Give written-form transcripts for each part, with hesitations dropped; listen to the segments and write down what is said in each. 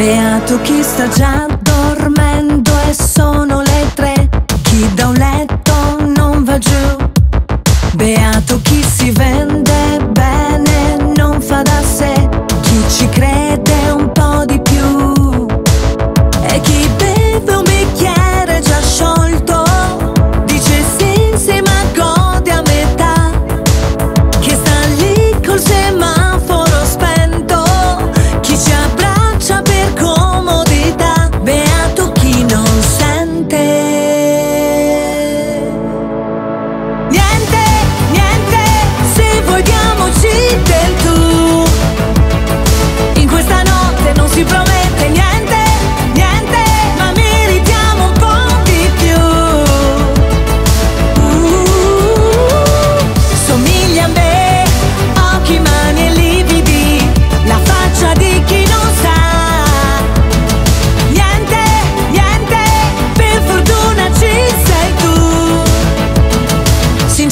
Beato chi sta già dormendo e sono le 3. Chi da un letto non va giù. Beato chi si vende bene, non fa da sé. Chi ci crede un po' di più. E chi beve un bicchiere già sciolto, dice sì sì ma gode a metà. Chi sta lì col semaforo spento, chi ci abbraccia per comodità. Beato chi non sente niente. Del tu, in questa notte non si promette niente, niente, ma meritiamo un po' di più. Somiglia a me, occhi, mani e lividi, la faccia di chi non sa niente, niente,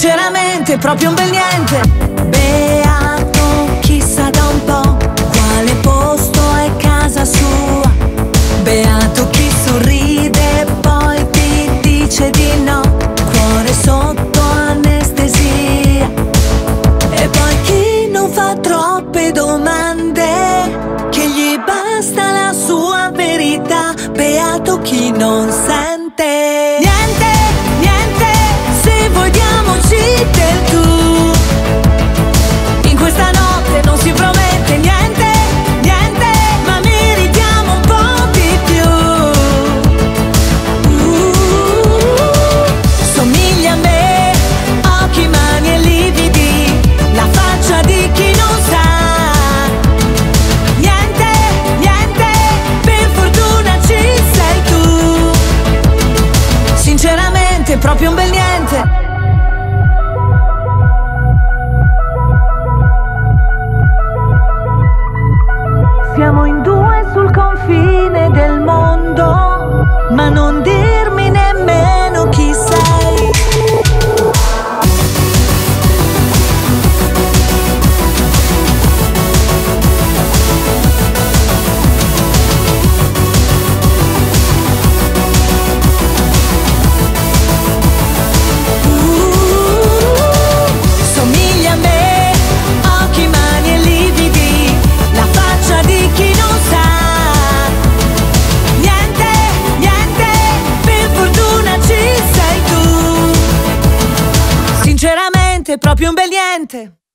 per fortuna ci sei tu. Sinceramente proprio un bel niente. Beato chi sa da un po' quale posto è casa sua. Beato chi sorride e poi ti dice di no. Cuore sotto anestesia. E poi chi non fa troppe domande, che gli basta la sua verità. Beato chi non sente niente, niente, se vogliamoci del tu. Proprio un bel niente. Siamo in due sul confine del mondo, ma non dirmi nemmeno chi sei. Proprio un bel niente.